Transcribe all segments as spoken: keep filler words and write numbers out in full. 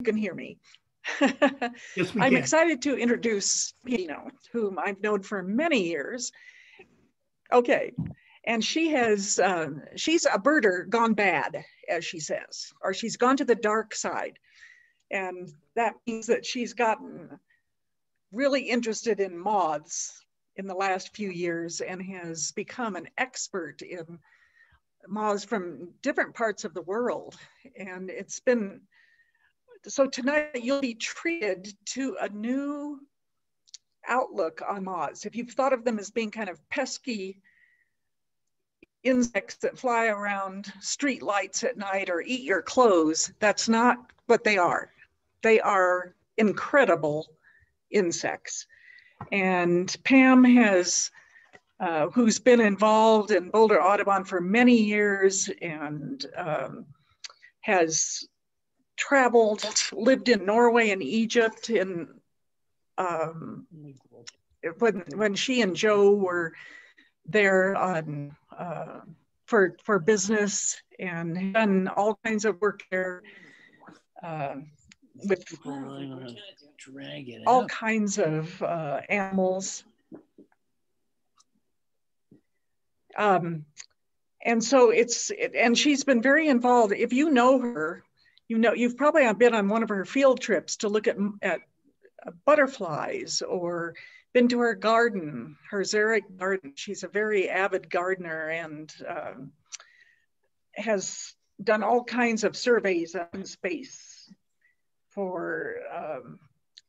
You can hear me. Yes, we I'm can. Excited to introduce Piombino, whom I've known for many years. Okay, and she has, um, she's a birder gone bad, as she says, or she's gone to the dark side. And that means that she's gotten really interested in moths in the last few years and has become an expert in moths from different parts of the world. And it's been, so tonight you'll be treated to a new outlook on moths. If you've thought of them as being kind of pesky insects that fly around street lights at night or eat your clothes, that's not what they are. They are incredible insects. And Pam has, uh, who's been involved in Boulder Audubon for many years and um, has traveled, lived in Norway and Egypt. And um, when, when she and Joe were there on, uh, for, for business and done all kinds of work there. Uh, with all kinds of uh, animals. Um, and so it's, it, and she's been very involved. If you know her, you know, you've probably been on one of her field trips to look at, at butterflies or been to her garden, her Zarek garden. She's a very avid gardener and uh, has done all kinds of surveys on space for um,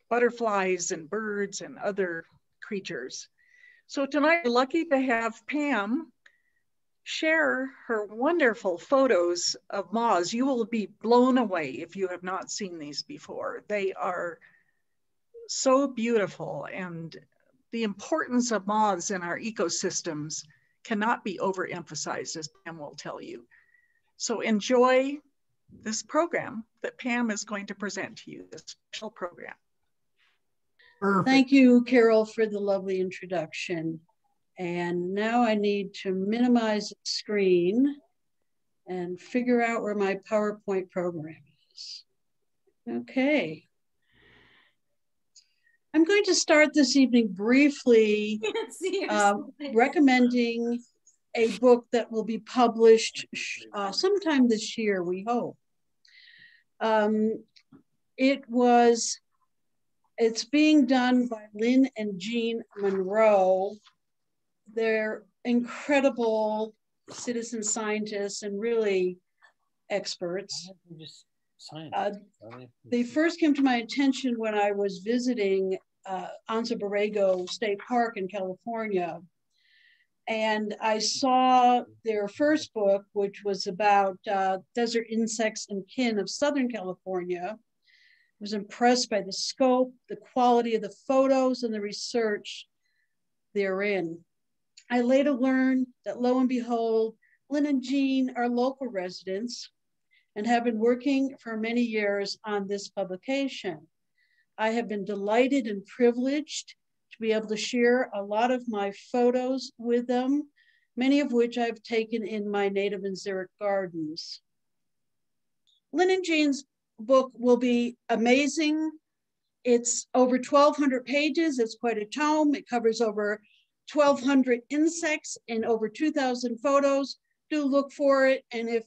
butterflies and birds and other creatures. So tonight we're lucky to have Pam share her wonderful photos of moths. You will be blown away if you have not seen these before. They are so beautiful, and the importance of moths in our ecosystems cannot be overemphasized, as Pam will tell you. So enjoy this program that Pam is going to present to you, this special program. Perfect. Thank you, Carol, for the lovely introduction. And now I need to minimize the screen and figure out where my PowerPoint program is. Okay. I'm going to start this evening briefly uh, recommending a book that will be published uh, sometime this year, we hope. Um, it was, it's being done by Lynn and Jean Monroe. They're incredible citizen scientists and really experts. Uh, they first came to my attention when I was visiting uh, Anza Borrego State Park in California. And I saw their first book, which was about uh, desert insects and kin of Southern California. I was impressed by the scope, the quality of the photos, and the research therein. I later learned that lo and behold, Lynn and Jean are local residents and have been working for many years on this publication. I have been delighted and privileged to be able to share a lot of my photos with them, many of which I've taken in my native and Zarek gardens. Lynn and Jean's book will be amazing. It's over twelve hundred pages. It's quite a tome. It covers over twelve hundred insects and over two thousand photos. Do look for it. And if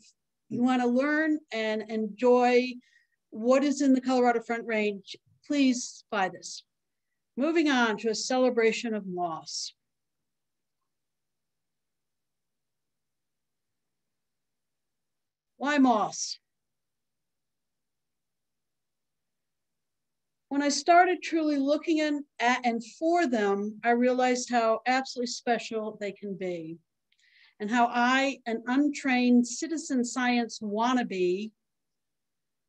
you want to learn and enjoy what is in the Colorado Front Range, please buy this. Moving on to a celebration of moths. Why moths? When I started truly looking in, at and for them, I realized how absolutely special they can be and how I, an untrained citizen science wannabe,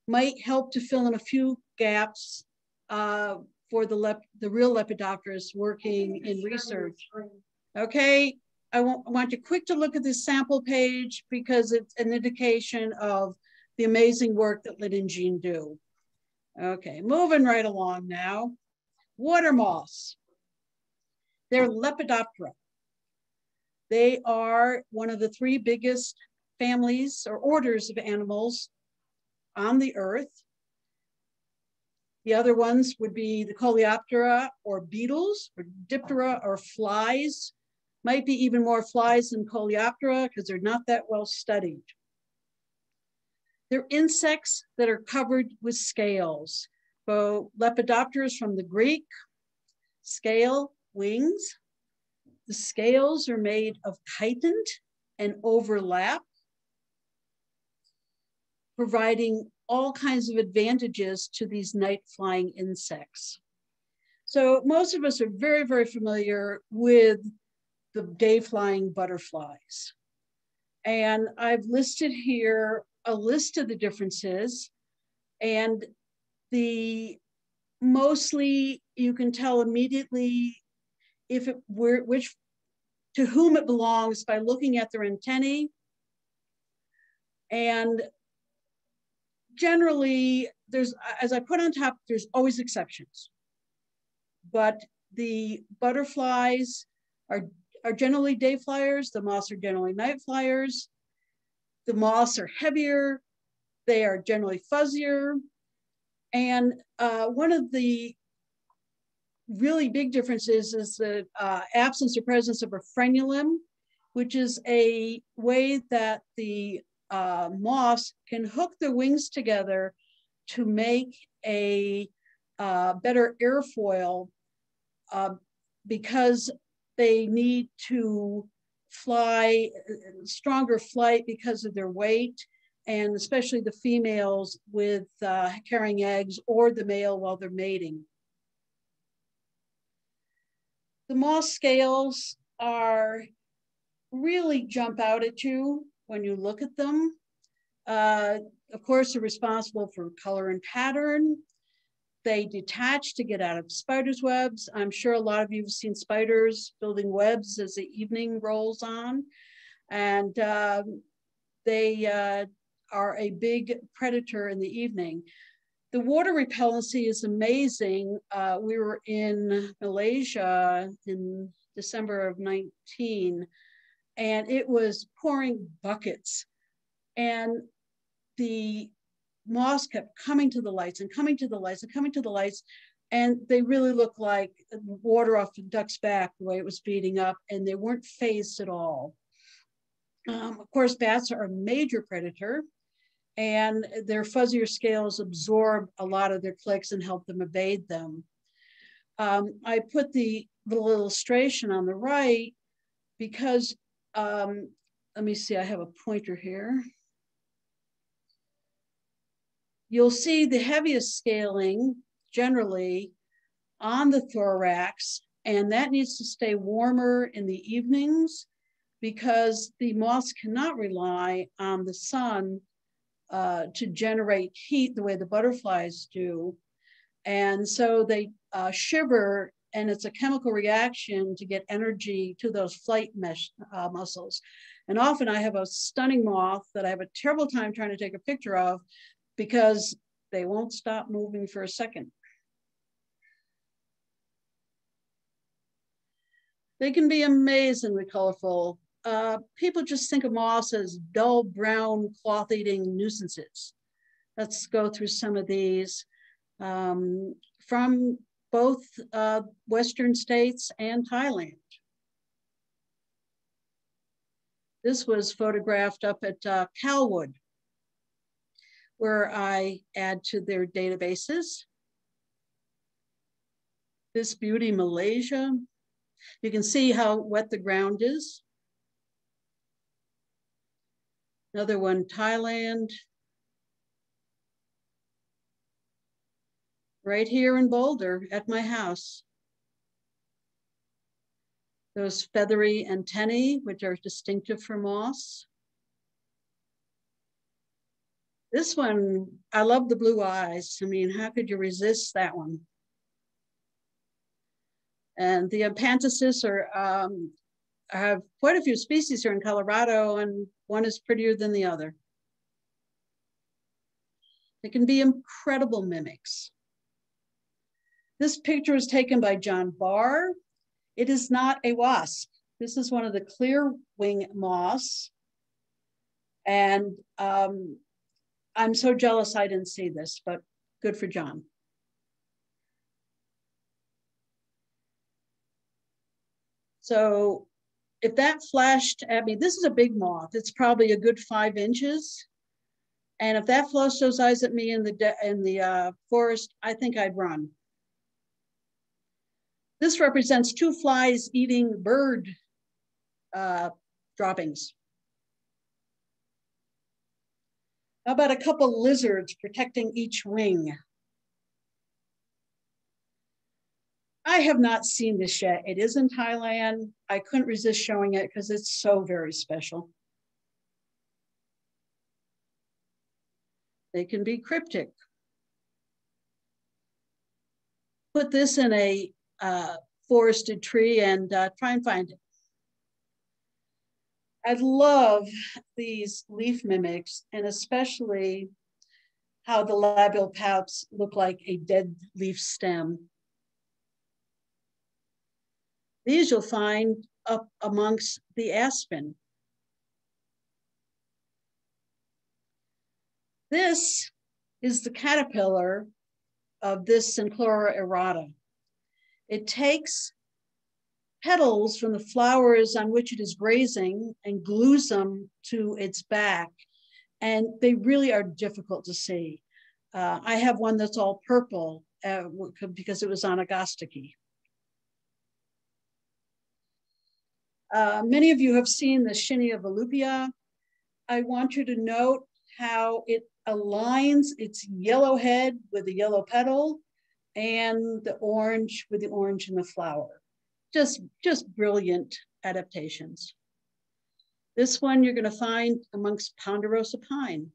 might help to fill in a few gaps uh, for the, lep the real Lepidopterists working in research. Okay, I, won't, I want you quick to look at this sample page because it's an indication of the amazing work that Lynn and Jean do. Okay, moving right along now. Water moths, they're Lepidoptera. They are one of the three biggest families or orders of animals on the earth. The other ones would be the Coleoptera or beetles or Diptera or flies. Might be even more flies than Coleoptera because they're not that well studied. They're insects that are covered with scales. So Lepidoptera is from the Greek, scale, wings. The scales are made of chitin and overlap, providing all kinds of advantages to these night flying insects. So most of us are very, very familiar with the day flying butterflies. And I've listed here a list of the differences, and the mostly you can tell immediately if it were which to whom it belongs by looking at their antennae. And generally there's, as I put on top, there's always exceptions, but the butterflies are are generally day flyers, the moths are generally night flyers. The moths are heavier, they are generally fuzzier. And uh, one of the really big differences is the uh, absence or presence of a frenulum, which is a way that the uh, moths can hook their wings together to make a uh, better airfoil uh, because they need to fly, stronger flight because of their weight, and especially the females with uh, carrying eggs or the male while they're mating. The moth scales are really jump out at you when you look at them. Uh, of course, they're responsible for color and pattern. They detach to get out of spiders' webs. I'm sure a lot of you have seen spiders building webs as the evening rolls on. And uh, they uh, are a big predator in the evening. The water repellency is amazing. Uh, we were in Malaysia in December of nineteen, and it was pouring buckets. And the moths kept coming to the lights and coming to the lights and coming to the lights. And they really looked like water off the duck's back, the way it was beating up, and they weren't phased at all. Um, of course, bats are a major predator, and their fuzzier scales absorb a lot of their clicks and help them evade them. Um, I put the little illustration on the right because, um, let me see, I have a pointer here. You'll see the heaviest scaling generally on the thorax, and that needs to stay warmer in the evenings because the moths cannot rely on the sun uh, to generate heat the way the butterflies do. And so they uh, shiver, and it's a chemical reaction to get energy to those flight mesh, uh, muscles. And often I have a stunning moth that I have a terrible time trying to take a picture of because they won't stop moving for a second. They can be amazingly colorful. Uh, people just think of moths as dull brown cloth-eating nuisances. Let's go through some of these. Um, from both uh, Western states and Thailand. This was photographed up at uh, Calwood, where I add to their databases. This beauty, Malaysia. You can see how wet the ground is. Another one, Thailand. Right here in Boulder at my house. Those feathery antennae, which are distinctive for moths. This one, I love the blue eyes. I mean, how could you resist that one? And the apantasis are, um, have quite a few species here in Colorado, and one is prettier than the other. They can be incredible mimics. This picture was taken by John Barr. It is not a wasp. This is one of the clear wing moths. And um, I'm so jealous I didn't see this, but good for John. So if that flashed at me, this is a big moth. It's probably a good five inches. And if that flashed those eyes at me in the, in the uh, forest, I think I'd run. This represents two flies eating bird uh, droppings. How about a couple lizards protecting each wing? I have not seen this yet. It is in Thailand. I couldn't resist showing it because it's so very special. They can be cryptic. Put this in a uh, forested tree and uh, try and find it. I love these leaf mimics, and especially how the labial palps look like a dead leaf stem. These you'll find up amongst the aspen. This is the caterpillar of this Synchlora errata. It takes petals from the flowers on which it is grazing and glues them to its back. And they really are difficult to see. Uh, I have one that's all purple uh, because it was on Agastache. Uh, many of you have seen the Schinia volupia. I want you to note how it aligns its yellow head with the yellow petal and the orange with the orange in the flower. Just, just brilliant adaptations. This one you're gonna find amongst ponderosa pine.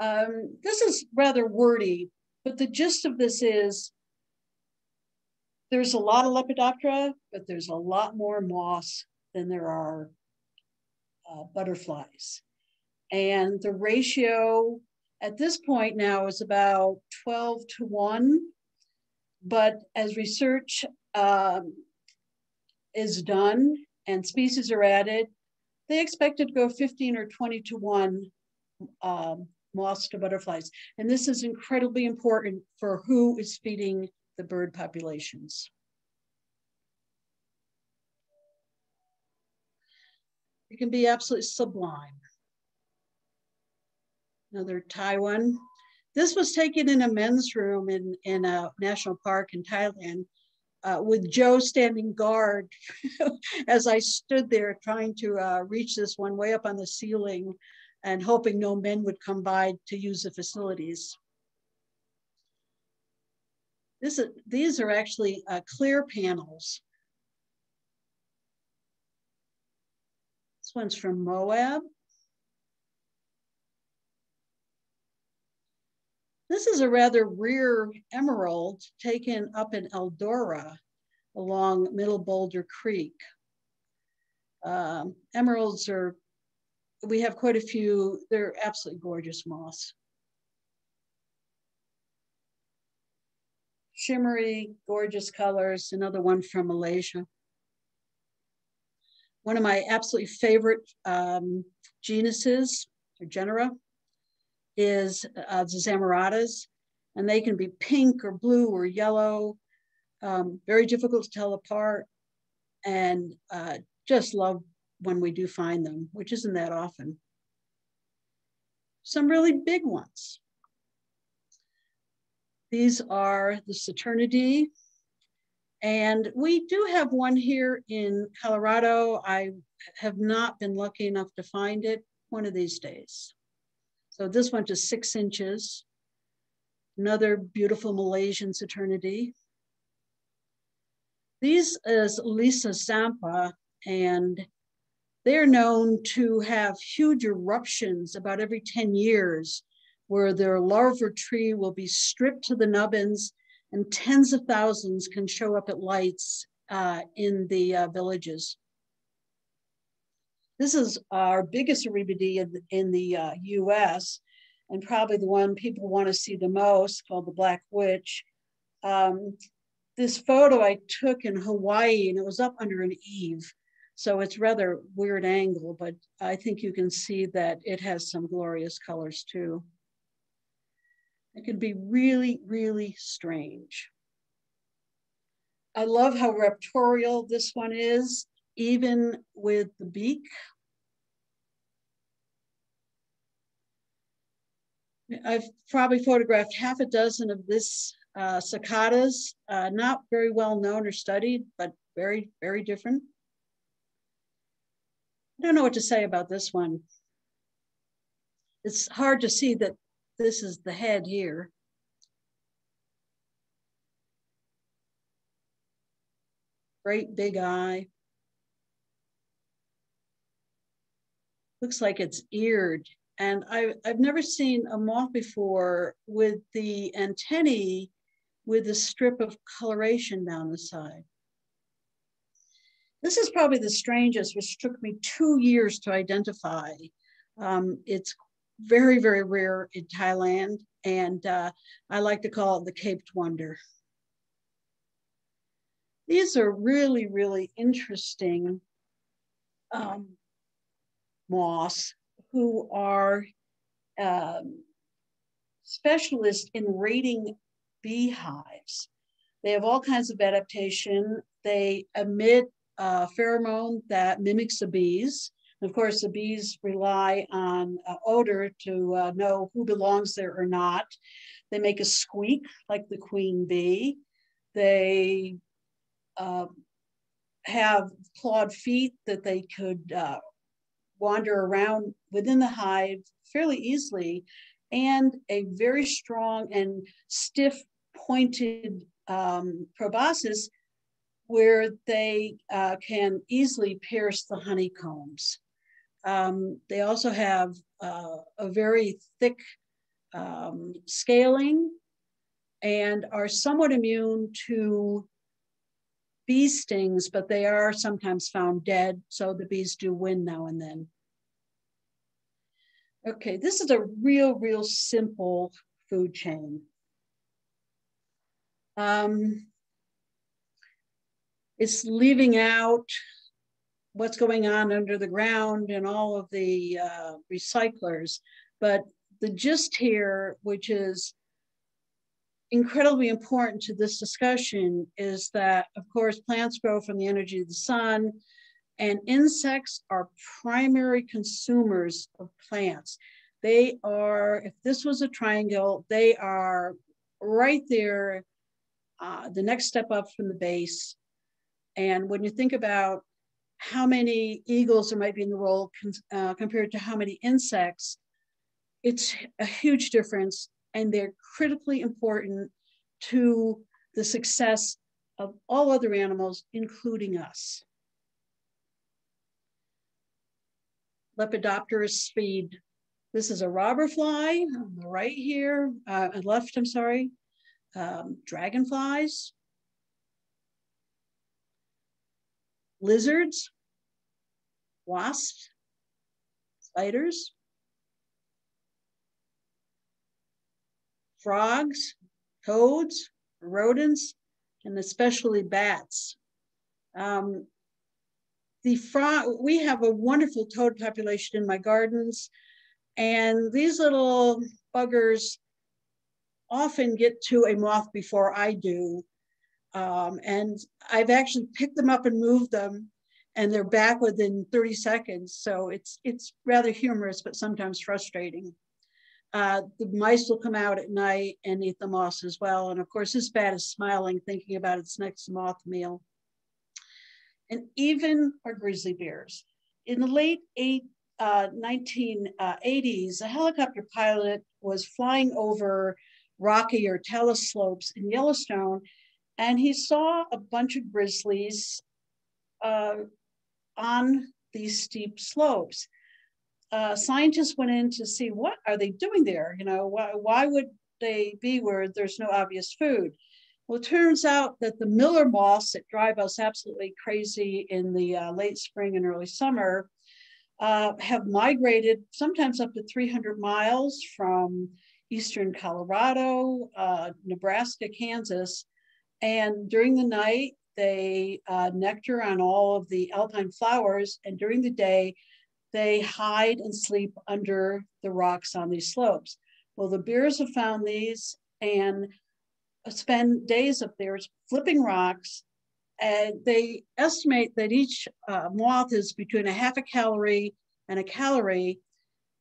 Um, this is rather wordy, but the gist of this is there's a lot of Lepidoptera, but there's a lot more moths than there are uh, butterflies. And the ratio at this point now is about twelve to one. But as research um, is done and species are added, they expect it to go fifteen or twenty to one um, moths to butterflies. And this is incredibly important for who is feeding the bird populations. It can be absolutely sublime. Another Thai one. This was taken in a men's room in, in a national park in Thailand uh, with Joe standing guard as I stood there trying to uh, reach this one way up on the ceiling and hoping no men would come by to use the facilities. This is, these are actually uh, clear panels. This one's from Moab. This is a rather rare emerald taken up in Eldora along Middle Boulder Creek. Um, emeralds are, we have quite a few, they're absolutely gorgeous moths. Shimmery, gorgeous colors, another one from Malaysia. One of my absolutely favorite um, genuses or genera is uh, the Zamaradas, and they can be pink or blue or yellow, um, very difficult to tell apart, and uh, just love when we do find them, which isn't that often. Some really big ones. These are the Saturnidae, and we do have one here in Colorado. I have not been lucky enough to find it one of these days. So this one to six inches. Another beautiful Malaysian Saturnidae. These is Lisa Sampa, and they're known to have huge eruptions about every ten years where their larva tree will be stripped to the nubbins, and tens of thousands can show up at lights uh, in the uh, villages. This is our biggest Erebidae in the, in the uh, U S, and probably the one people want to see the most, called the Black Witch. Um, this photo I took in Hawaii, and it was up under an eave, so it's rather weird angle, but I think you can see that it has some glorious colors too. It could be really, really strange. I love how raptorial this one is, even with the beak. I've probably photographed half a dozen of this uh, cicadas, uh, not very well known or studied, but very, very different. I don't know what to say about this one. It's hard to see that this is the head here. Great big eye. Looks like it's eared. And I, I've never seen a moth before with the antennae with a strip of coloration down the side. This is probably the strangest, which took me two years to identify. Um, it's very, very rare in Thailand. And uh, I like to call it the Caped Wonder. These are really, really interesting um, moths who are um, specialists in raiding beehives. They have all kinds of adaptation. They emit a pheromone that mimics the bees. And of course, the bees rely on uh, odor to uh, know who belongs there or not. They make a squeak like the queen bee. They Uh, have clawed feet that they could uh, wander around within the hive fairly easily, and a very strong and stiff pointed um, proboscis where they uh, can easily pierce the honeycombs. Um, they also have uh, a very thick um, scaling and are somewhat immune to bee stings, but they are sometimes found dead, so the bees do win now and then. Okay, this is a real, real simple food chain. Um, it's leaving out what's going on under the ground and all of the uh, recyclers, but the gist here, which is incredibly important to this discussion, is that, of course, plants grow from the energy of the sun, and insects are primary consumers of plants. They are, if this was a triangle, they are right there, uh, the next step up from the base. And when you think about how many eagles there might be in the world uh, compared to how many insects, it's a huge difference. And they're critically important to the success of all other animals, including us. Lepidoptera speed. This is a robber fly on the right here, uh, left, I'm sorry, um, dragonflies, lizards, wasps, spiders, frogs, toads, rodents, and especially bats. Um, the frog, we have a wonderful toad population in my gardens, and these little buggers often get to a moth before I do. Um, and I've actually picked them up and moved them, and they're back within thirty seconds. So it's, it's rather humorous, but sometimes frustrating. Uh, the mice will come out at night and eat the moths as well. And of course, this bat is smiling, thinking about its next moth meal. And even our grizzly bears. In the late eight, uh, nineteen eighties, a helicopter pilot was flying over rocky or talus slopes in Yellowstone, and he saw a bunch of grizzlies uh, on these steep slopes. Uh, scientists went in to see, what are they doing there? You know, why, why would they be where there's no obvious food? Well, it turns out that the miller moths that drive us absolutely crazy in the uh, late spring and early summer uh, have migrated sometimes up to three hundred miles from eastern Colorado, uh, Nebraska, Kansas. And during the night, they uh, nectar on all of the alpine flowers, and during the day, they hide and sleep under the rocks on these slopes. Well, the bears have found these and spend days up there flipping rocks And they estimate that each uh, moth is between a half a calorie and a calorie.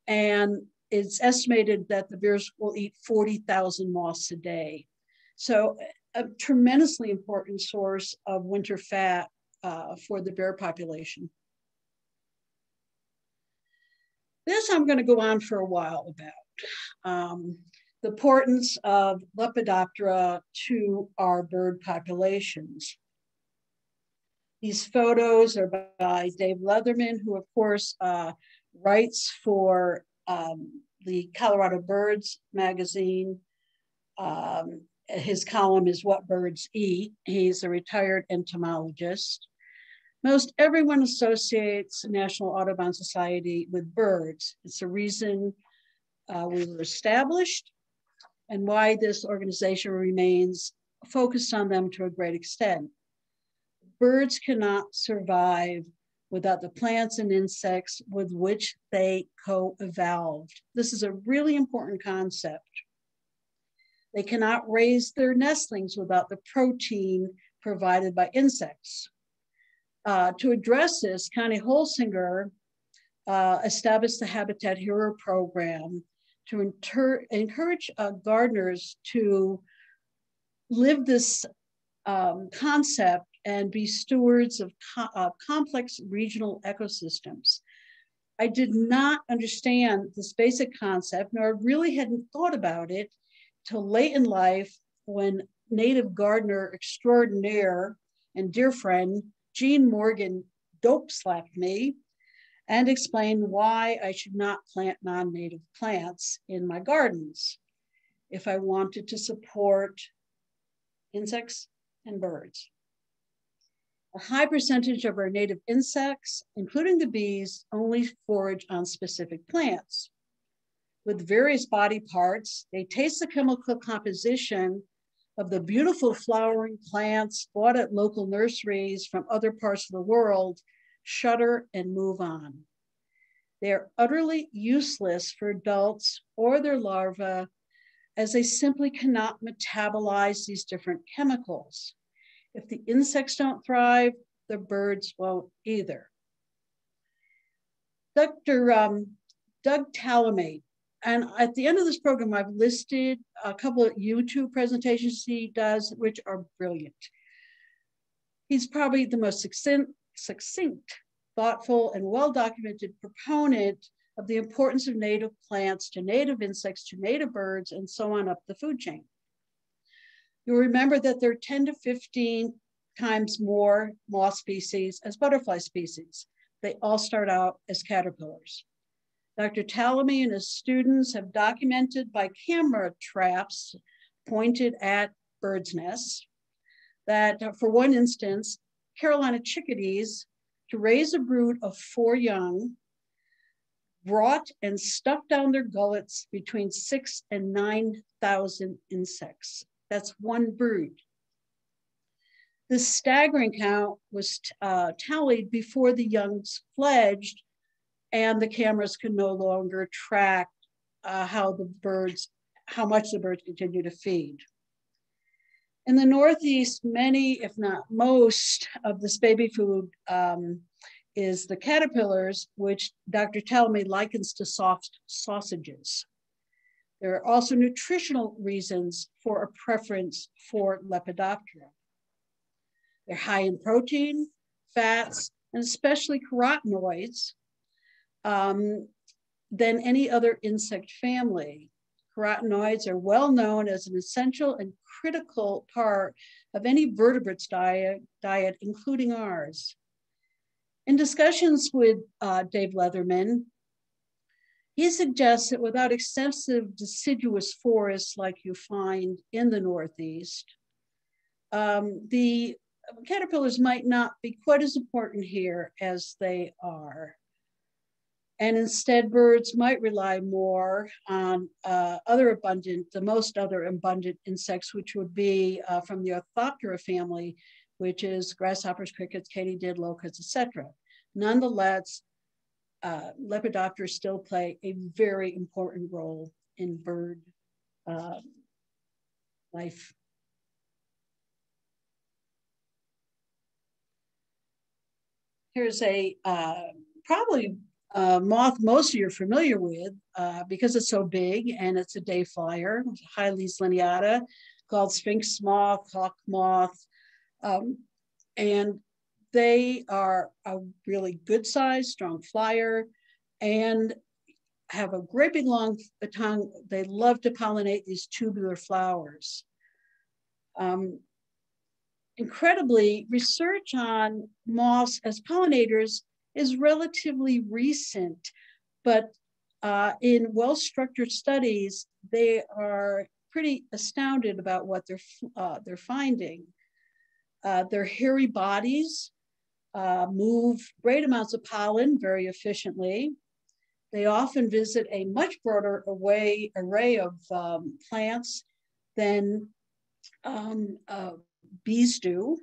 And it's estimated that the bears will eat forty thousand moths a day. So a tremendously important source of winter fat uh, for the bear population. This I'm going to go on for a while about. Um, the importance of Lepidoptera to our bird populations. These photos are by Dave Leatherman, who of course uh, writes for um, the Colorado Birds magazine. Um, his column is What Birds Eat. He's a retired entomologist. Most everyone associates National Audubon Society with birds. It's the reason uh, we were established and why this organization remains focused on them to a great extent. Birds cannot survive without the plants and insects with which they co-evolved. This is a really important concept. They cannot raise their nestlings without the protein provided by insects. Uh, to address this, Connie Holsinger uh, established the Habitat Hero program to encourage uh, gardeners to live this um, concept and be stewards of co uh, complex regional ecosystems. I did not understand this basic concept, nor really hadn't thought about it till late in life when native gardener extraordinaire and dear friend, Gene Morgan, dope slapped me and explained why I should not plant non-native plants in my gardens if I wanted to support insects and birds. A high percentage of our native insects, including the bees, only forage on specific plants. With various body parts, they taste the chemical composition of the beautiful flowering plants bought at local nurseries from other parts of the world, shudder and move on. They're utterly useless for adults or their larvae, as they simply cannot metabolize these different chemicals. If the insects don't thrive, the birds won't either. Doctor Um, Doug Tallamy, and at the end of this program, I've listed a couple of YouTube presentations he does, which are brilliant. He's probably the most succinct, succinct, thoughtful, and well-documented proponent of the importance of native plants to native insects, to native birds, and so on up the food chain. You'll remember that there are ten to fifteen times more moth species as butterfly species. They all start out as caterpillars. Doctor Tallamy and his students have documented by camera traps pointed at birds' nests that, for one instance, Carolina chickadees, to raise a brood of four young, brought and stuffed down their gullets between six and nine thousand insects. That's one brood. This staggering count was uh, tallied before the young fledged, and the cameras could no longer track uh, how the birds, how much the birds continue to feed. In the Northeast, many, if not most, of this baby food um, is the caterpillars, which Doctor Tallamy likens to soft sausages. There are also nutritional reasons for a preference for Lepidoptera. They're high in protein, fats, and especially carotenoids um, than any other insect family. Carotenoids are well known as an essential and critical part of any vertebrate's diet, diet including ours. In discussions with uh, Dave Leatherman, he suggests that without extensive deciduous forests like you find in the Northeast, um, the caterpillars might not be quite as important here as they are. And instead, birds might rely more on uh, other abundant, the most other abundant insects, which would be uh, from the Orthoptera family, which is grasshoppers, crickets, katydid, locusts, et cetera. Nonetheless, Uh, Lepidoptera still play a very important role in bird uh, life. Here's a uh, probably uh, moth most of you're familiar with uh, because it's so big, and it's a day flyer, Hyles lineata, called sphinx moth, hawk moth, um, and they are a really good size, strong flyer, and have a great big long tongue. They love to pollinate these tubular flowers. Um, incredibly, research on moths as pollinators is relatively recent, but uh, in well-structured studies, they are pretty astounded about what they're, uh, they're finding. Uh, their hairy bodies uh, move great amounts of pollen very efficiently. They often visit a much broader array, array of um, plants than um, uh, bees do.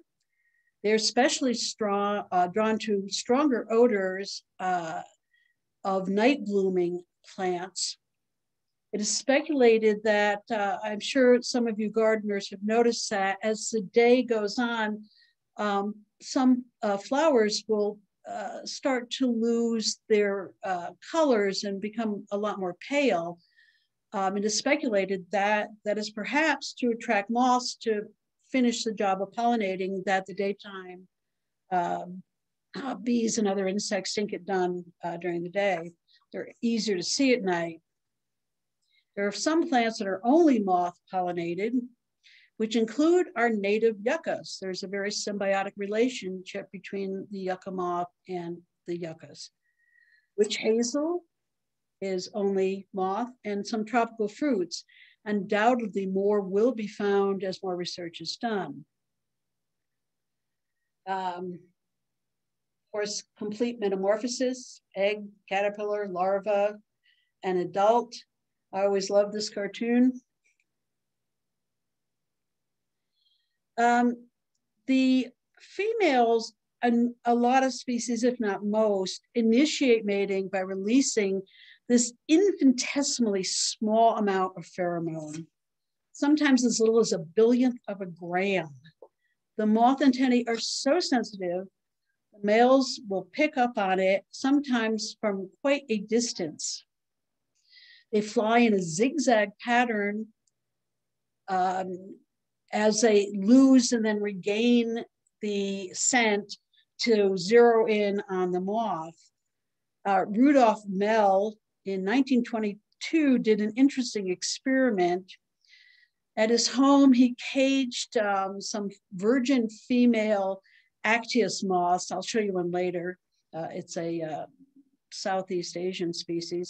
They're especially strong, uh, drawn to stronger odors uh, of night blooming plants. It is speculated that, uh, I'm sure some of you gardeners have noticed that as the day goes on, um, some uh, flowers will Uh, start to lose their uh, colors and become a lot more pale. Um, and it's speculated that that is perhaps to attract moths to finish the job of pollinating that the daytime um, uh, bees and other insects think it done uh, during the day. They're easier to see at night. There are some plants that are only moth pollinated, which include our native yuccas. There's a very symbiotic relationship between the yucca moth and the yuccas. Witch hazel is only moth, and some tropical fruits. Undoubtedly more will be found as more research is done. Um, of course, complete metamorphosis, egg, caterpillar, larva, and adult. I always love this cartoon. Um, the females, and a lot of species, if not most, initiate mating by releasing this infinitesimally small amount of pheromone, sometimes as little as a billionth of a gram. The moth antennae are so sensitive, the males will pick up on it, sometimes from quite a distance. They fly in a zigzag pattern, um, as they lose and then regain the scent to zero in on the moth. Uh, Rudolf Mell in nineteen twenty-two did an interesting experiment. At his home, he caged um, some virgin female Actias moths. I'll show you one later. Uh, it's a uh, Southeast Asian species.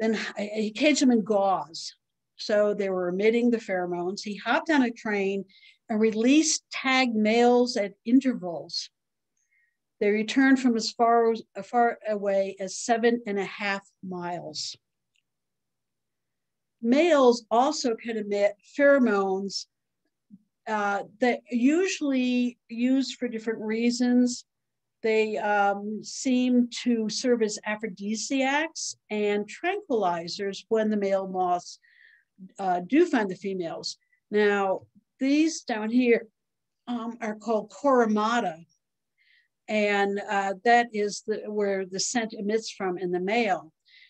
Then he caged them in gauze. So they were emitting the pheromones. He hopped on a train and released tagged males at intervals. They returned from as far, as far away as seven and a half miles. Males also can emit pheromones uh, that usually used for different reasons. They um, seem to serve as aphrodisiacs and tranquilizers when the male moths Uh, do find the females. Now, these down here um, are called coromata, and uh, that is the, where the scent emits from in the male.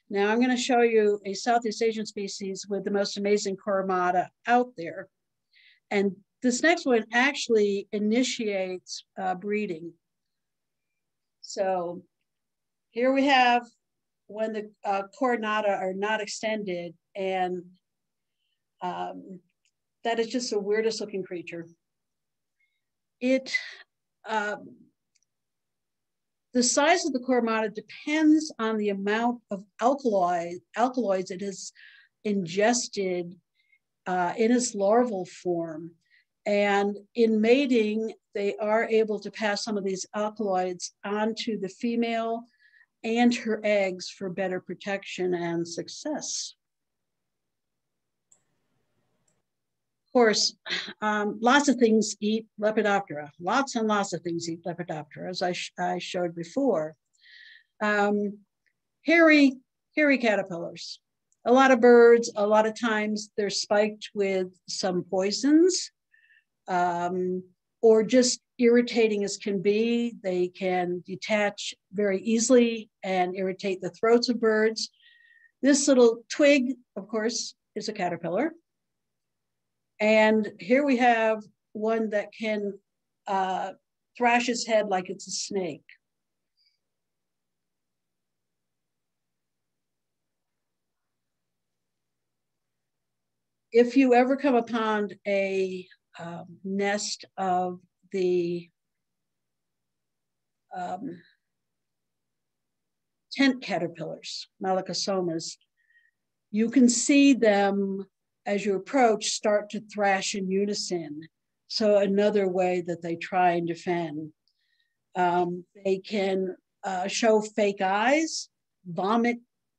Now, I'm going to show you a Southeast Asian species with the most amazing coromata out there. And this next one actually initiates uh, breeding. So here we have when the uh, coromata are not extended, and Um, that is just the weirdest looking creature. It, um, the size of the coromata depends on the amount of alkaloid, alkaloids it has ingested uh, in its larval form. And in mating, they are able to pass some of these alkaloids onto the female and her eggs for better protection and success. Of course, um, lots of things eat Lepidoptera. Lots and lots of things eat Lepidoptera, as I, sh I showed before. Um, hairy, hairy caterpillars. A lot of birds, a lot of times they're spiked with some poisons um, or just irritating as can be. They can detach very easily and irritate the throats of birds. This little twig, of course, is a caterpillar. And here we have one that can uh, thrash its head like it's a snake. If you ever come upon a um, nest of the um, tent caterpillars, malacosomas, you can see them as you approach start to thrash in unison. So another way that they try and defend. Um, they can uh, show fake eyes, vomit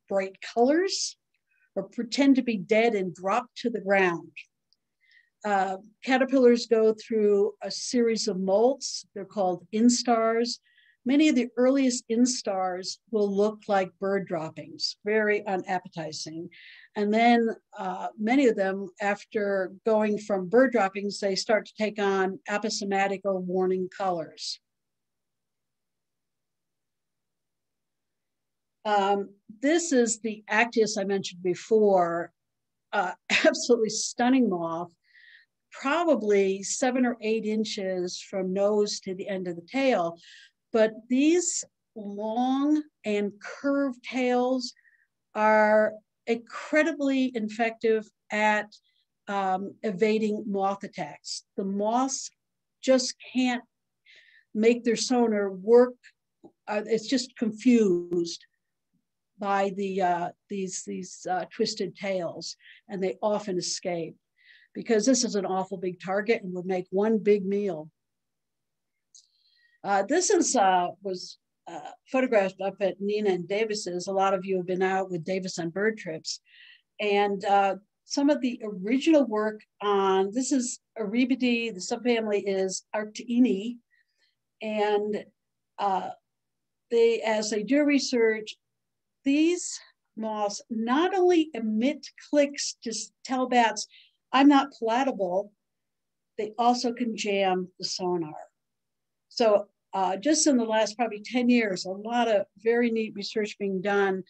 bright colors, or pretend to be dead and drop to the ground. Uh, caterpillars go through a series of molts. They're called instars. Many of the earliest instars will look like bird droppings, very unappetizing. And then uh, many of them, after going from bird droppings, they start to take on aposematic or warning colors. Um, this is the Actias I mentioned before, uh, absolutely stunning moth, probably seven or eight inches from nose to the end of the tail. But these long and curved tails are incredibly effective at um, evading moth attacks. The moths just can't make their sonar work. Uh, it's just confused by the uh, these these uh, twisted tails, and they often escape because this is an awful big target and would make one big meal. Uh, this is uh, was uh, photographed up at Nina and Davis's. A lot of you have been out with Davis on bird trips, and uh, some of the original work on this is Erebidae. The subfamily is Arctini, and uh, they as they do research. These moths not only emit clicks to tell bats, I'm not palatable, they also can jam the sonar. So uh, just in the last probably ten years, a lot of very neat research being done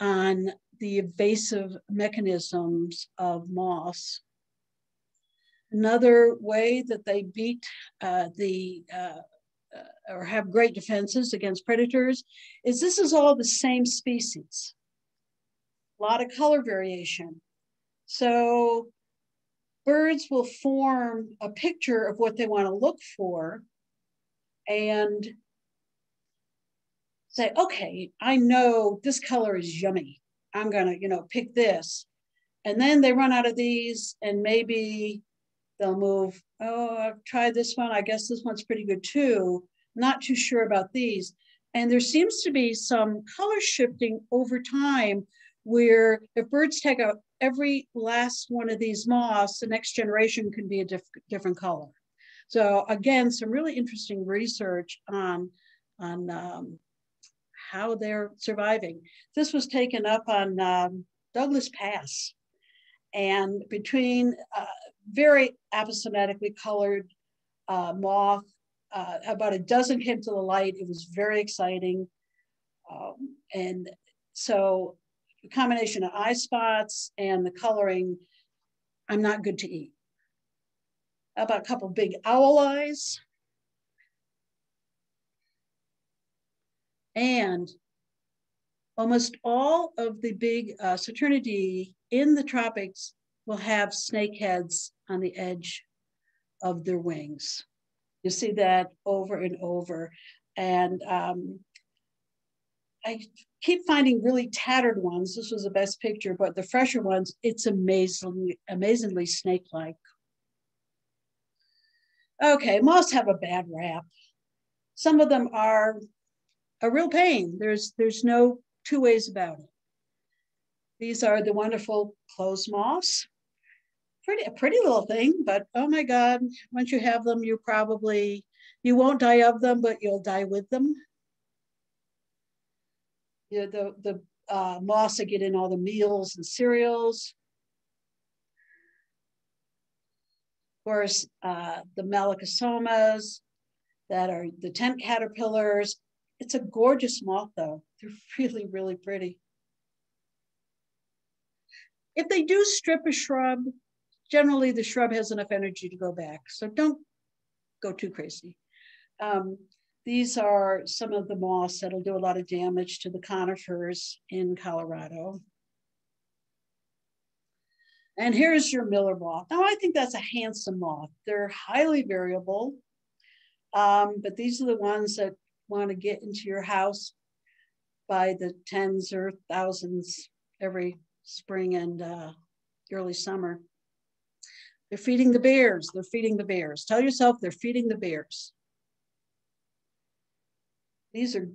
on the evasive mechanisms of moths. Another way that they beat uh, the uh, Uh, or have great defenses against predators is this is all the same species. A lot of color variation. So birds will form a picture of what they want to look for and say, okay, I know this color is yummy. I'm gonna, you know, pick this. And then they run out of these and maybe they'll move, oh, I've tried this one. I guess this one's pretty good too. Not too sure about these. And there seems to be some color shifting over time where if birds take out every last one of these moths, the next generation can be a diff different color. So again, some really interesting research on, on um, how they're surviving. This was taken up on um, Douglas Pass. And between uh, very aposematically colored uh, moth, uh, about a dozen came to the light. It was very exciting. Um, and so the combination of eye spots and the coloring, I'm not good to eat. How about a couple big owl eyes? And almost all of the big uh, Saturnidae in the tropics will have snake heads on the edge of their wings. You see that over and over. And um, I keep finding really tattered ones. This was the best picture, but the fresher ones, it's amazingly, amazingly snake-like. Okay, moths have a bad rap. Some of them are a real pain. There's, there's no two ways about it. These are the wonderful closed moths. Pretty, a pretty little thing, but oh my God, once you have them, you probably, you won't die of them, but you'll die with them. You know, the the uh, moths that get in all the meals and cereals. Of course, uh, the malacosomas, that are the tent caterpillars. It's a gorgeous moth though. They're really, really pretty. If they do strip a shrub, generally the shrub has enough energy to go back. So don't go too crazy. Um, these are some of the moths that'll do a lot of damage to the conifers in Colorado. And here's your miller moth. Now I think that's a handsome moth. They're highly variable, um, but these are the ones that want to get into your house by the tens or thousands every spring and uh, early summer. They're feeding the bears, they're feeding the bears. Tell yourself they're feeding the bears. These are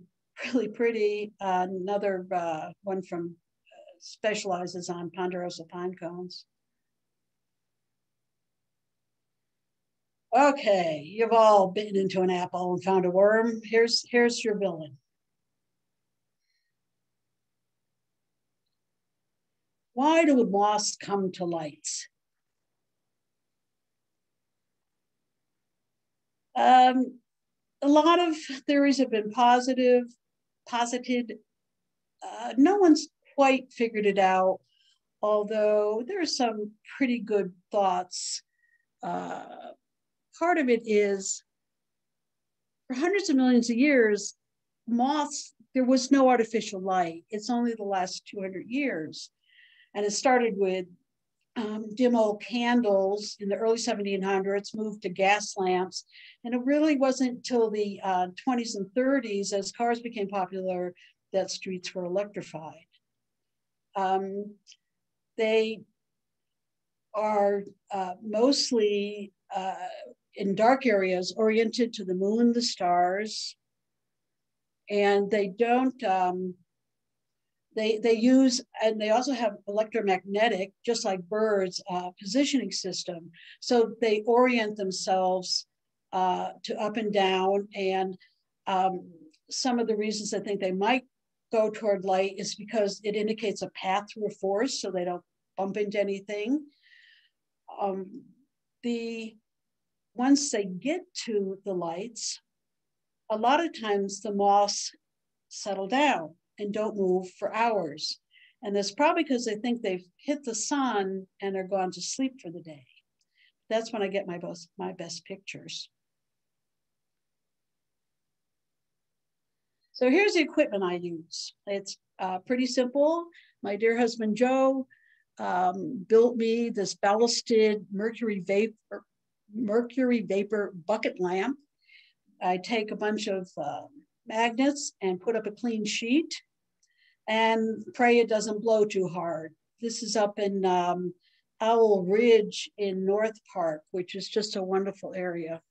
really pretty. Uh, another uh, one from uh, specializes on ponderosa pine cones. Okay, you've all bitten into an apple and found a worm. Here's, here's your villain. Why do moths come to light? Um, a lot of theories have been positive, posited. Uh, no one's quite figured it out, although there are some pretty good thoughts. Uh, part of it is, for hundreds of millions of years, moths, there was no artificial light. It's only the last two hundred years. And it started with um, dim old candles in the early seventeen hundreds, moved to gas lamps. And it really wasn't until the uh, twenties and thirties, as cars became popular, that streets were electrified. Um, they are uh, mostly uh, in dark areas, oriented to the moon, the stars, and they don't, um, They, they use, and they also have electromagnetic, just like birds, uh, positioning system. So they orient themselves uh, to up and down. And um, some of the reasons I think they might go toward light is because it indicates a path through a forest so they don't bump into anything. Um, the, once they get to the lights, a lot of times the moths settle down and don't move for hours. And that's probably because they think they've hit the sun and are gone to sleep for the day. That's when I get my best, my best pictures. So here's the equipment I use. It's uh, pretty simple. My dear husband, Joe, um, built me this ballasted mercury vapor, mercury vapor bucket lamp. I take a bunch of um, magnets and put up a clean sheet and pray it doesn't blow too hard. This is up in um, Owl Ridge in North Park, which is just a wonderful area.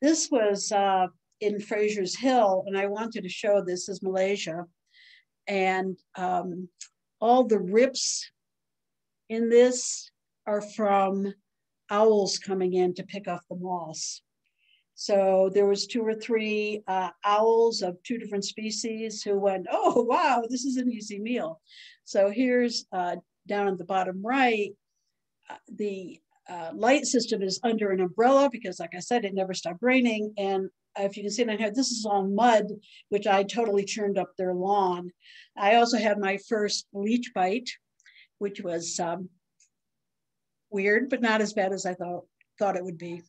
This was uh, in Fraser's Hill, and I wanted to show this as Malaysia. And um, all the rips in this are from owls coming in to pick off the moths. So there was two or three uh, owls of two different species who went, oh, wow, this is an easy meal. So here's uh, down at the bottom right, uh, the uh, light system is under an umbrella because like I said, it never stopped raining. And if you can see it on here, this is all mud, which I totally churned up their lawn. I also had my first leech bite, which was um, weird, but not as bad as I thought, thought it would be.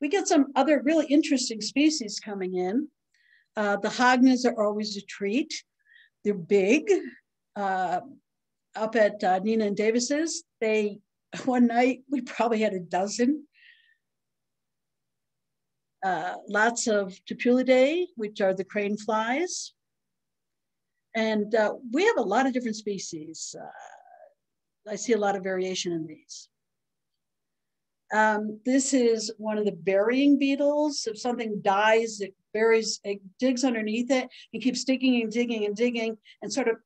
We get some other really interesting species coming in. Uh, the hognas are always a treat. They're big. Uh, up at uh, Nina and Davis's, they, one night, we probably had a dozen. Uh, lots of Tepulidae, which are the crane flies. And uh, we have a lot of different species. Uh, I see a lot of variation in these. Um, this is one of the burying beetles. If something dies, it buries, it digs underneath it and keeps digging and digging and digging and sort of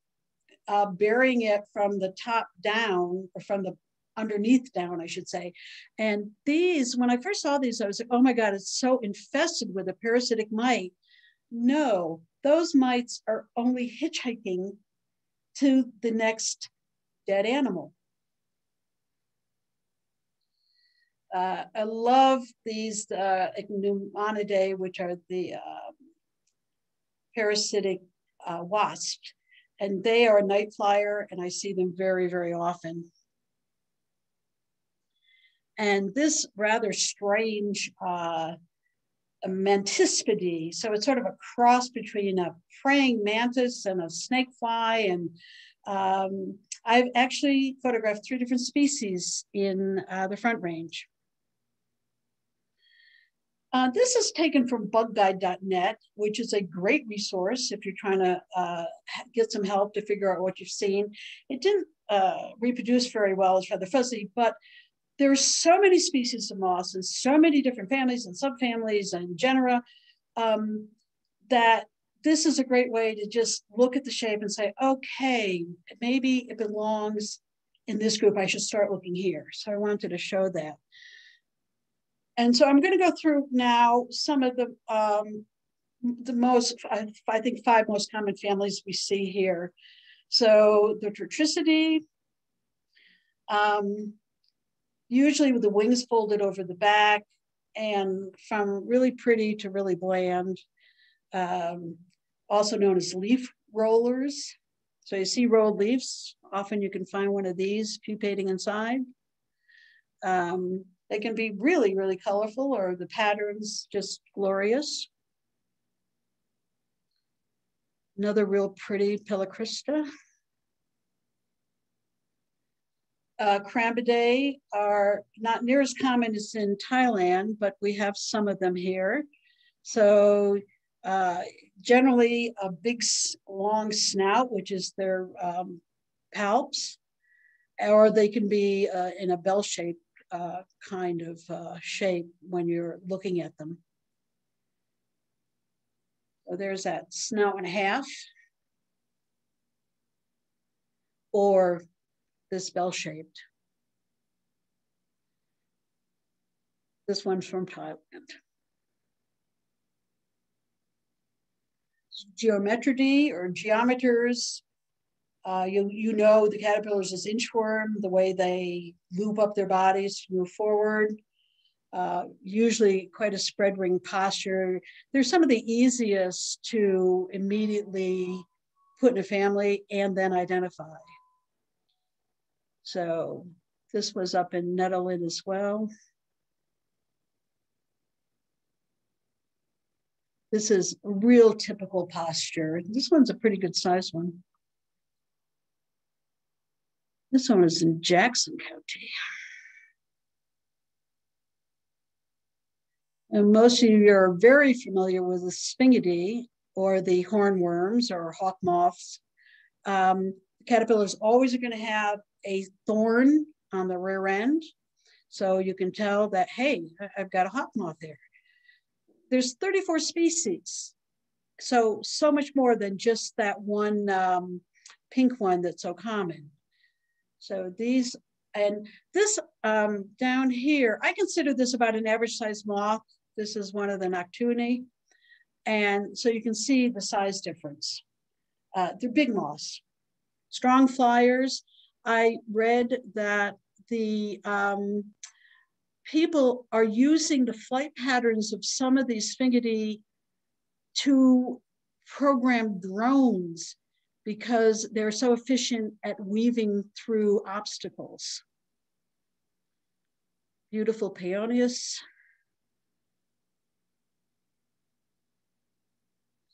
uh, burying it from the top down, or from the underneath down, I should say. And these, when I first saw these, I was like, oh my God, it's so infested with a parasitic mite. No, those mites are only hitchhiking to the next dead animal. Uh, I love these uh, Ichneumonidae, which are the um, parasitic uh, wasps, and they are a night flyer, and I see them very, very often. And this rather strange uh, mantispidae, so it's sort of a cross between a praying mantis and a snake fly, and um, I've actually photographed three different species in uh, the Front Range. Uh, this is taken from bug guide dot net, which is a great resource if you're trying to uh, get some help to figure out what you've seen. It didn't uh, reproduce very well, it's rather fuzzy, but there are so many species of moss and so many different families and subfamilies and genera um, that this is a great way to just look at the shape and say, okay, maybe it belongs in this group. I should start looking here. So I wanted to show that. And so I'm going to go through now some of the, um, the most, I, I think five most common families we see here. So the Tetricidae, um, usually with the wings folded over the back, and from really pretty to really bland, um, also known as leaf rollers. So you see rolled leaves. Often you can find one of these pupating inside. Um, They can be really, really colorful, or the patterns just glorious. Another real pretty Pilocrista. Uh, Crambidae are not near as common as in Thailand, but we have some of them here. So uh, generally a big long snout, which is their um, palps, or they can be uh, in a bell shape. Uh, kind of uh, shape when you're looking at them. So there's that snout and a half, or this bell-shaped. This one's from Thailand. Geometridae, or geometers. Uh, you, you know the caterpillars as inchworm, the way they loop up their bodies to move forward, uh, usually quite a spread wing posture. They're some of the easiest to immediately put in a family and then identify. So this was up in Nettlin as well. This is a real typical posture. This one's a pretty good sized one. This one is in Jackson County. And most of you are very familiar with the Sphingidae, or the hornworms, or hawk moths. Um, caterpillars always are gonna have a thorn on the rear end. So you can tell that, hey, I've got a hawk moth there. There's thirty-four species. So, so much more than just that one um, pink one that's so common. So these, and this um, down here, I consider this about an average size moth. This is one of the Noctuidae. And so you can see the size difference. Uh, they're big moths, strong flyers. I read that the um, people are using the flight patterns of some of these Sphingidae to program drones, because they're so efficient at weaving through obstacles. Beautiful Paeonius.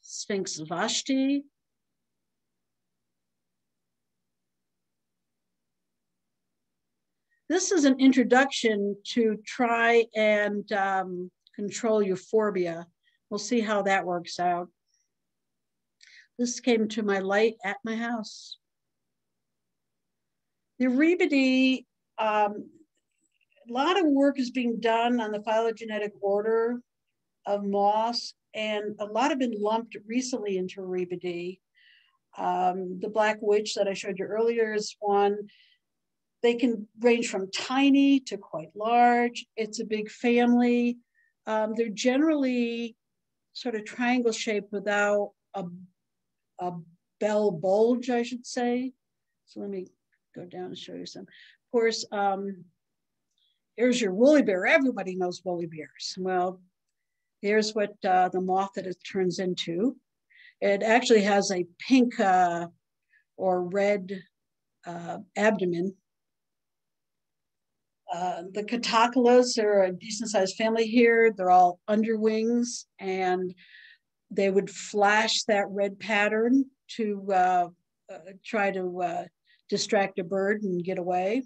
Sphinx Vashti. This is an introduction to try and um, control euphorbia. We'll see how that works out. This came to my light at my house. The Erebidae, um, a lot of work is being done on the phylogenetic order of moss, and a lot have been lumped recently into Erebidae. Um, the Black Witch that I showed you earlier is one. They can range from tiny to quite large. It's a big family. Um, they're generally sort of triangle shaped without a a bell bulge, I should say. So let me go down and show you some. Of course, um, here's your woolly bear. Everybody knows woolly bears. Well, here's what uh, the moth that it turns into. It actually has a pink uh, or red uh, abdomen. Uh, the catocallas are a decent sized family here. They're all underwings, and they would flash that red pattern to uh, uh, try to uh, distract a bird and get away.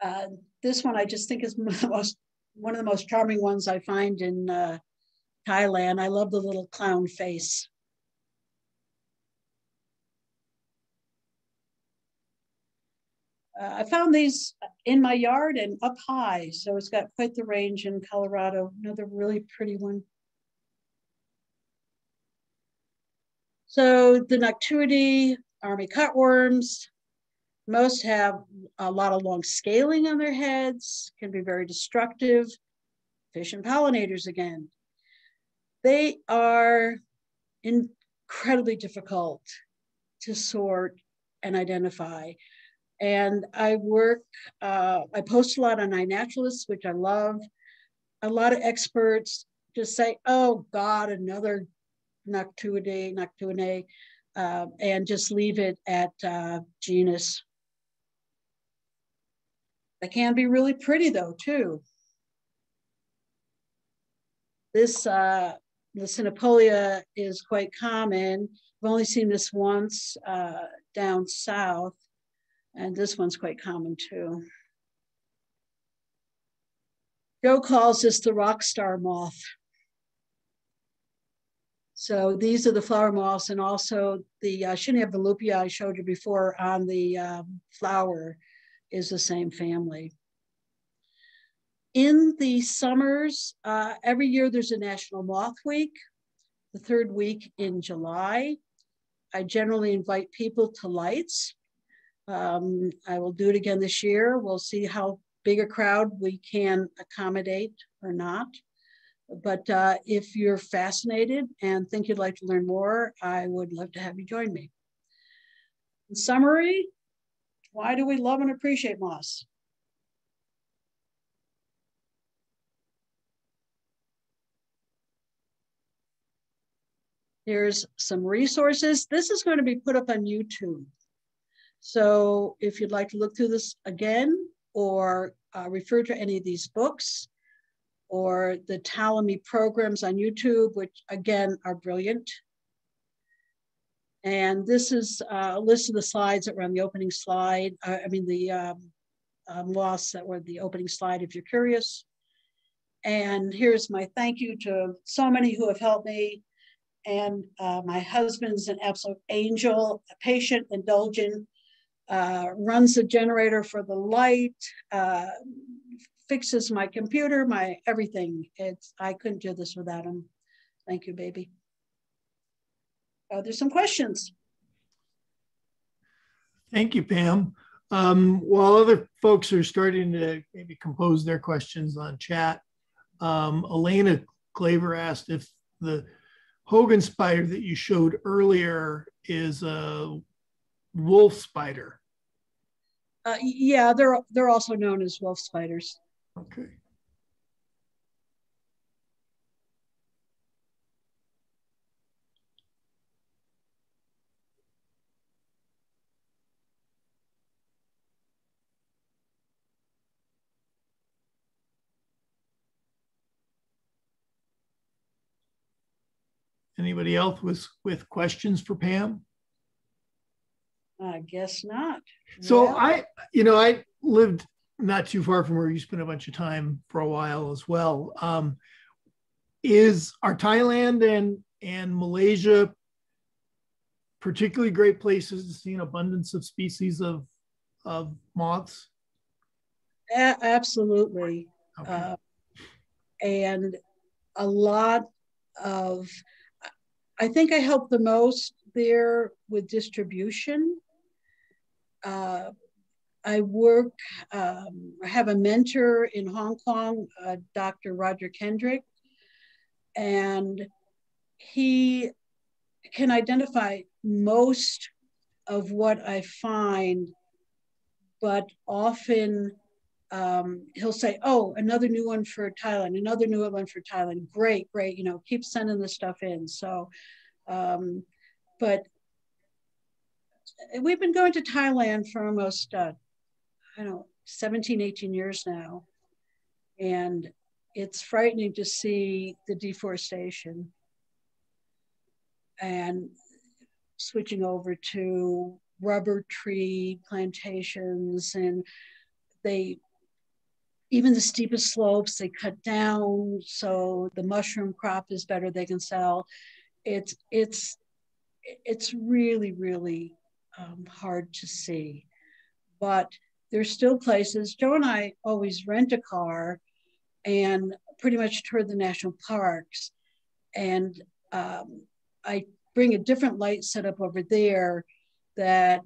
Uh, this one I just think is one of the most, one of the most charming ones I find in uh, Thailand. I love the little clown face. Uh, I found these in my yard and up high, so it's got quite the range in Colorado. Another really pretty one. So the Noctuidae, army cutworms, most have a lot of long scaling on their heads, can be very destructive. Fish and pollinators again. They are incredibly difficult to sort and identify. And I work, uh, I post a lot on iNaturalist, which I love. A lot of experts just say, oh God, another Noctuidae, Noctuidae, uh, and just leave it at uh, genus. They can be really pretty though, too. This, uh, the Cynopolia is quite common. I've only seen this once uh, down south. And this one's quite common too. Joe calls this the rock star moth. So these are the flower moths, and also the uh, Schinia volupia I showed you before on the um, flower is the same family. In the summers, uh, every year there's a National Moth Week, the third week in July. I generally invite people to lights. Um, I will do it again this year. We'll see how big a crowd we can accommodate or not. But uh, if you're fascinated and think you'd like to learn more, I would love to have you join me. In summary, why do we love and appreciate moths? Here's some resources. This is going to be put up on YouTube. So if you'd like to look through this again, or uh, refer to any of these books, or the Tallamy programs on YouTube, which again are brilliant. And this is a list of the slides that were on the opening slide. Uh, I mean, the um, uh, moths that were the opening slide, if you're curious. And here's my thank you to so many who have helped me. And uh, my husband's an absolute angel, patient, indulgent. Uh, runs the generator for the light, uh, fixes my computer, my everything. It's, I couldn't do this without him. Thank you, baby. Oh, there's some questions. Thank you, Pam. Um, while other folks are starting to maybe compose their questions on chat, um, Elena Claver asked if the Hogan spider that you showed earlier is a wolf spider. Uh, yeah, they're they're also known as wolf spiders. Okay. Anybody else with with questions for Pam? I guess not. So yeah. I, you know, I lived not too far from where you spent a bunch of time for a while as well. Um, is are Thailand and and Malaysia particularly great places to see an abundance of species of of moths? A absolutely, okay. uh, and a lot of. I think I helped the most there with distribution. Uh, I work, um, I have a mentor in Hong Kong, uh, Doctor Roger Kendrick, and he can identify most of what I find but often um, he'll say, oh, another new one for Thailand, another new one for Thailand. Great, great, you know, keep sending the stuff in. So, um, but we've been going to Thailand for almost, uh, I don't know, seventeen, eighteen years now. And it's frightening to see the deforestation and switching over to rubber tree plantations, and they, even the steepest slopes, they cut down so the mushroom crop is better, they can sell. It's, it's, it's really, really um, hard to see, but there's still places. Joe and I always rent a car and pretty much tour the national parks. And um, I bring a different light setup over there that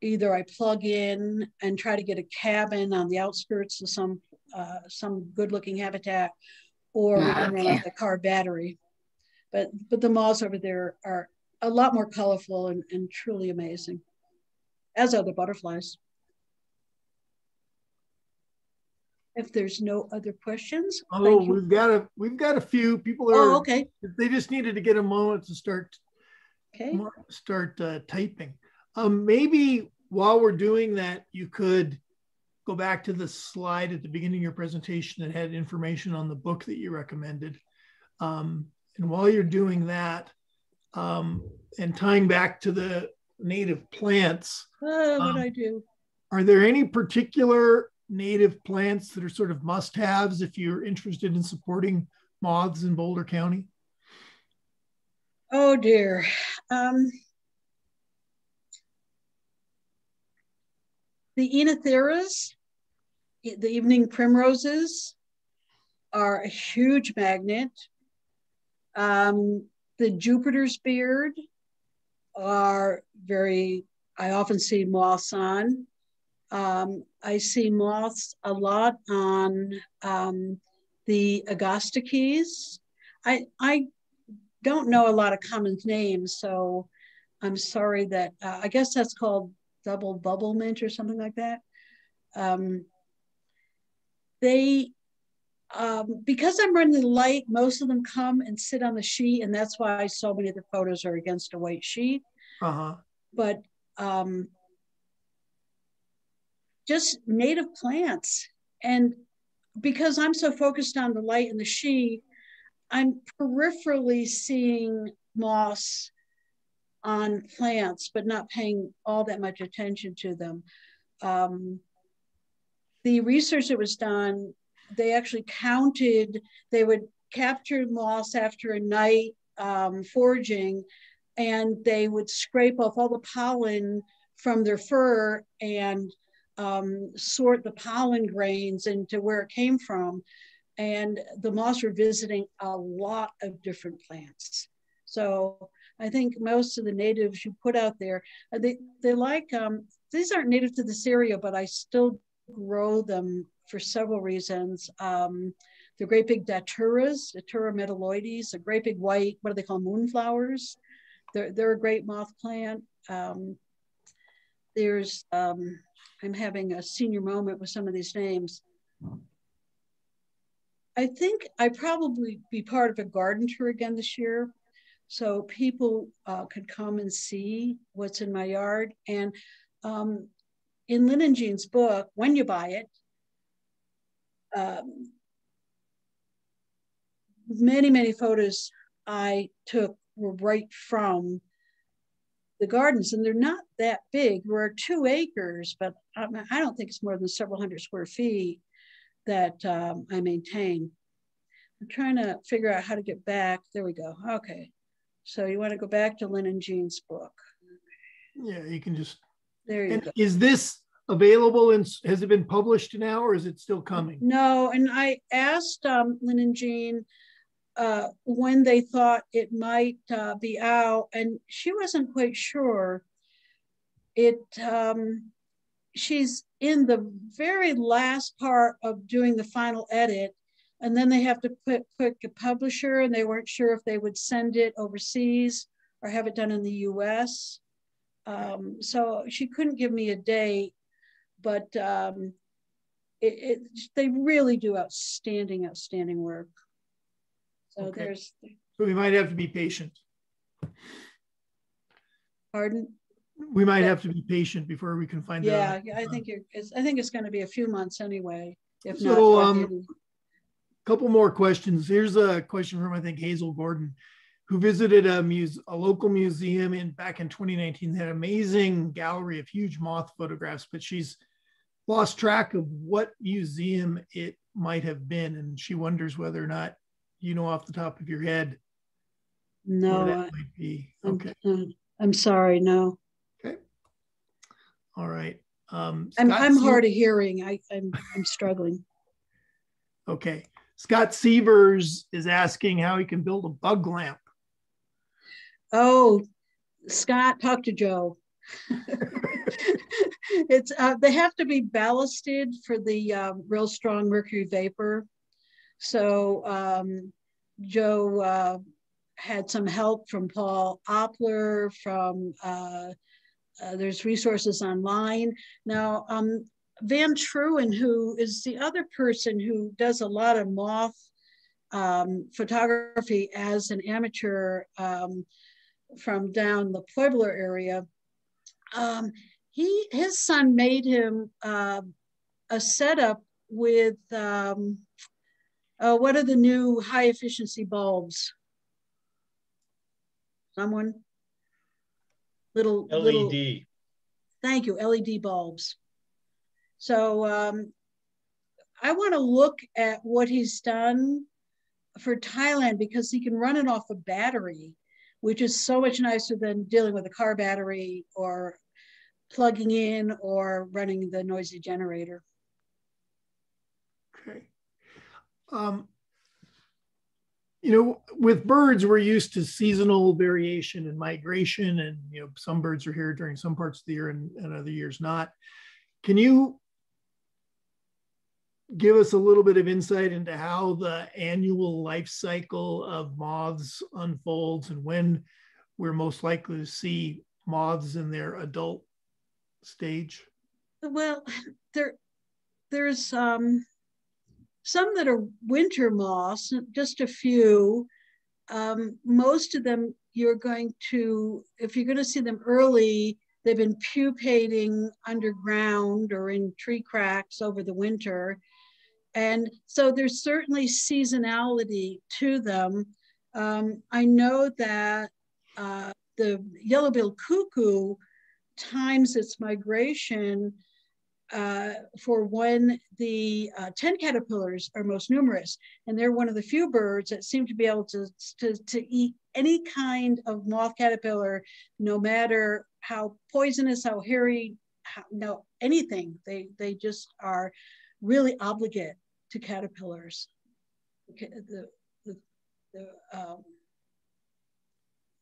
either I plug in and try to get a cabin on the outskirts of some uh, some good looking habitat, or oh, okay. run out the car battery. But, but the malls over there are a lot more colorful and, and truly amazing, as are the butterflies. If there's no other questions. Oh, we've got a we've got a few people. Are, oh, okay. They just needed to get a moment to start. Okay. Start uh, typing. Um, maybe while we're doing that, you could go back to the slide at the beginning of your presentation that had information on the book that you recommended. Um, and while you're doing that, um, and tying back to the native plants. Uh, what um, I do. Are there any particular native plants that are sort of must-haves if you're interested in supporting moths in Boulder County? Oh dear. Um, the Enotheras, the evening primroses, are a huge magnet. Um, the Jupiter's beard are very, I often see moths on. Um, I see moths a lot on um, the Agastaches. I, I don't know a lot of common names, so I'm sorry that, uh, I guess that's called double bubble mint or something like that. Um, they, um, because I'm running the light, most of them come and sit on the sheet, and that's why so many of the photos are against a white sheet. Uh-huh. But, um, just native plants. And because I'm so focused on the light and the she, I'm peripherally seeing moss on plants, but not paying all that much attention to them. Um, the research that was done, they actually counted, they would capture moss after a night um, foraging, and they would scrape off all the pollen from their fur and Um, sort the pollen grains into where it came from. And the moths were visiting a lot of different plants. So I think most of the natives you put out there, they, they like, um, these aren't native to this area, but I still grow them for several reasons. Um, the great big Dipteras, Diptera metalloides, the great big white, what do they call, moonflowers? They're, they're a great moth plant. Um, there's, um, I'm having a senior moment with some of these names. I think I probably be part of a garden tour again this year, so people uh, could come and see what's in my yard. And um, in Lynn and Jean's book, when you buy it, um, many, many photos I took were right from the gardens, and they're not that big. We're two acres, but I don't think it's more than several hundred square feet that um, I maintain. I'm trying to figure out how to get back. There we go. Okay. So you want to go back to Lynn and Jean's book. Yeah, you can just, there you and go. Is this available, and has it been published now, or is it still coming? No, and I asked um, Lynn and Jean Uh, when they thought it might uh, be out, and she wasn't quite sure. It, um, she's in the very last part of doing the final edit, and then they have to put, put a publisher, and they weren't sure if they would send it overseas or have it done in the U S. Um, so she couldn't give me a date, but um, it, it, they really do outstanding, outstanding work. So okay. there's. So we might have to be patient. Pardon? We might yeah. have to be patient before we can find yeah, out. Yeah, I think you're, it's, I think it's going to be a few months anyway. If so, not, um, a couple more questions. Here's a question from I think Hazel Gordon, who visited a, muse, a local museum in back in twenty nineteen. They had an amazing gallery of huge moth photographs, but she's lost track of what museum it might have been, and she wonders whether or not you know off the top of your head. No, that I, might be. Okay. I'm, I'm sorry. No. Okay. All right. Um, I'm, I'm hard of hearing. I, I'm I'm struggling. Okay. Scott Sievers is asking how he can build a bug lamp. Oh, Scott, talk to Joe. It's uh, they have to be ballasted for the uh, real strong mercury vapor. So um, Joe uh, had some help from Paul Oppler, from uh, uh, there's resources online. Now, um, Van Truen, who is the other person who does a lot of moth um, photography as an amateur um, from down the Pueblo area, um, he his son made him uh, a setup with, um, uh, what are the new high efficiency bulbs? Someone? Little L E D. Little, thank you, L E D bulbs. So um, I want to look at what he's done for Thailand, because he can run it off a battery, which is so much nicer than dealing with a car battery or plugging in or running the noisy generator. Okay. Um, you know, with birds, we're used to seasonal variation and migration, and you know, some birds are here during some parts of the year and, and other years not. Can you give us a little bit of insight into how the annual life cycle of moths unfolds and when we're most likely to see moths in their adult stage? Well, there, there's um, some that are winter moths, just a few. Um, most of them you're going to, if you're going to see them early, they've been pupating underground or in tree cracks over the winter. And so there's certainly seasonality to them. Um, I know that uh, the yellow-billed cuckoo times its migration uh, for when the uh, tent caterpillars are most numerous. And they're one of the few birds that seem to be able to, to, to eat any kind of moth caterpillar, no matter how poisonous, how hairy, how, no, anything. They, they just are really obligate to caterpillars. The, the, the um,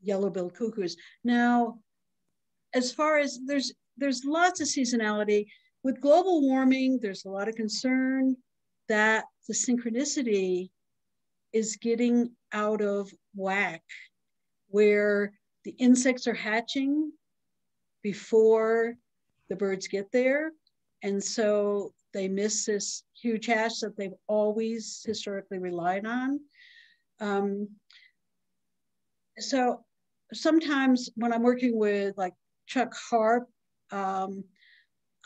yellow-billed cuckoos. Now, as far as there's, there's lots of seasonality. With global warming, there's a lot of concern that the synchronicity is getting out of whack, where the insects are hatching before the birds get there. And so they miss this huge hatch that they've always historically relied on. Um, so sometimes when I'm working with like Chuck Harp, um,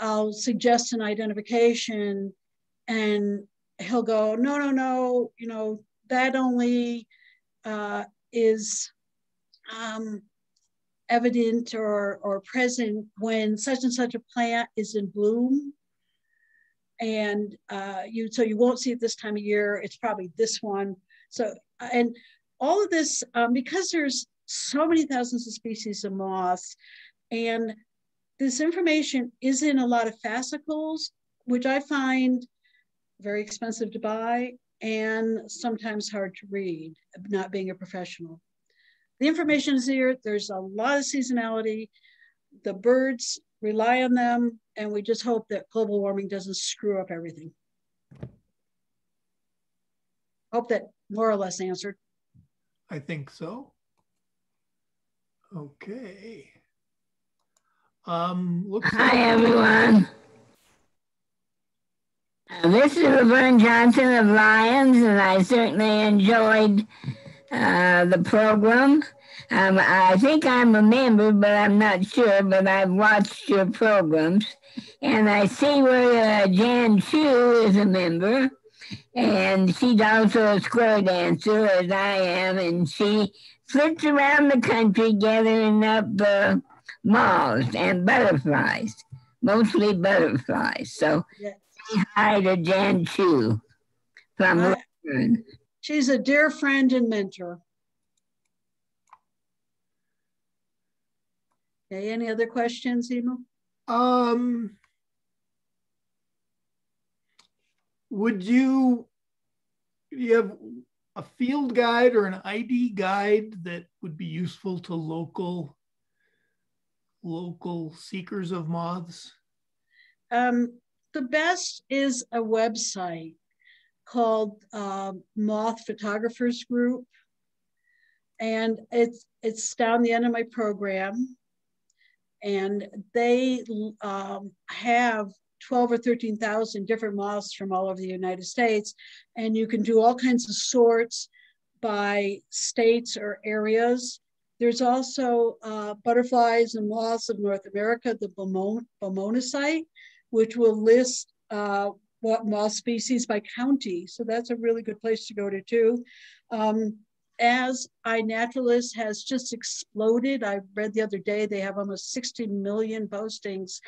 I'll suggest an identification and he'll go, no, no, no, you know, that only uh, is, um, evident or, or present when such and such a plant is in bloom. And uh, you, so you won't see it this time of year, it's probably this one. So, and all of this, um, because there's so many thousands of species of moths, and this information is in a lot of fascicles, which I find very expensive to buy and sometimes hard to read, not being a professional. The information is here, there's a lot of seasonality, the birds rely on them, and we just hope that global warming doesn't screw up everything. Hope that more or less answered. I think so. Okay. Um, looks Hi, everyone. This is Laverne Johnson of Lions, and I certainly enjoyed uh, the program. Um, I think I'm a member, but I'm not sure, but I've watched your programs. And I see where uh, Jan Chu is a member, and she's also a square dancer, as I am, and she flits around the country gathering up uh, moths and butterflies, mostly butterflies. So yes. Say hi to Jan Chu from uh, Laverne. She's a dear friend and mentor. Okay, any other questions, Emil? Um, would you, you have a field guide or an I D guide that would be useful to local, local seekers of moths? Um, the best is a website called uh, Moth Photographers Group. And it's, it's down the end of my program. And they um, have twelve or thirteen thousand different moths from all over the United States. And you can do all kinds of sorts by states or areas. There's also uh, butterflies and moths of North America, the Bomona site, which will list uh, what moth species by county. So that's a really good place to go to too. Um, As iNaturalist has just exploded, I read the other day, they have almost sixty million postings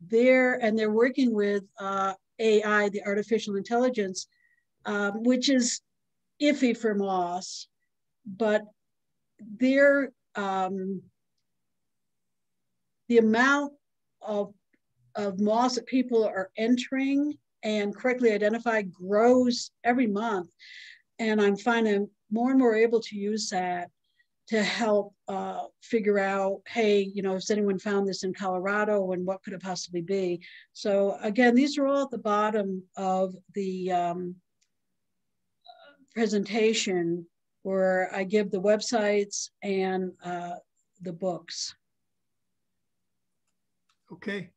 there, and they're working with uh, A I, the artificial intelligence, um, which is iffy for moths, but their, um, the amount of, of moths that people are entering and correctly identified grows every month. And I'm finding more and more able to use that to help uh, figure out, hey, you know, has anyone found this in Colorado and what could it possibly be? So again, these are all at the bottom of the um, presentation where I give the websites and uh, the books. Okay.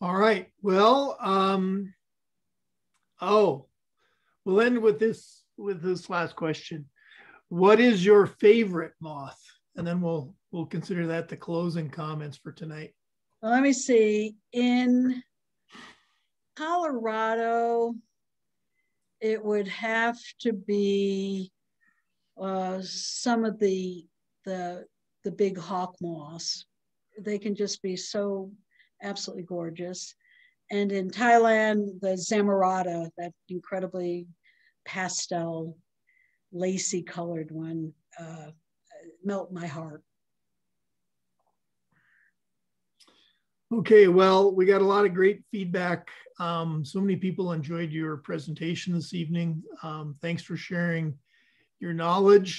All right, well, um, oh, we'll end with this with this last question. What is your favorite moth? And then we'll we'll consider that the closing comments for tonight. Well, let me see. In Colorado, it would have to be uh, some of the the the big hawk moths. They can just be so absolutely gorgeous. And in Thailand, the Zamarada, that incredibly pastel, lacy colored one, uh, melt my heart. Okay, well, we got a lot of great feedback. Um, so many people enjoyed your presentation this evening. Um, thanks for sharing your knowledge.